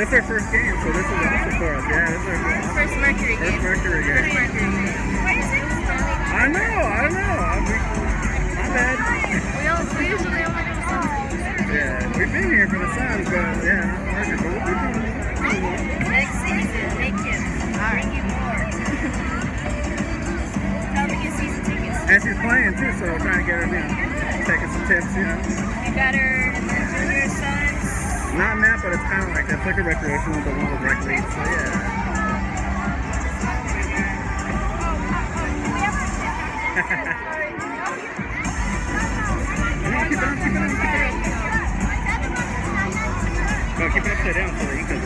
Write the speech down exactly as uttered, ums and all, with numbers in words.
This is our first game, so this is awesome for us. Yeah, this is our first, first Mercury game. First Mercury game. First Mercury game. Why is it smelling? I know, I know. I'm, my bad. We, all, we usually only do songs. Yeah, we've been here for the songs, but yeah, Mercury. But we'll be coming. Thank you. Next season, thank you. All right. Thank you more. Tell me your season tickets. And she's playing too, so I'm trying to get her, you know, taking some tips, you know. You got her junior sons. Not that, but it's kind of like that. It's like a recreational, but one with rec leagues, so yeah. Keep it upside down so you can.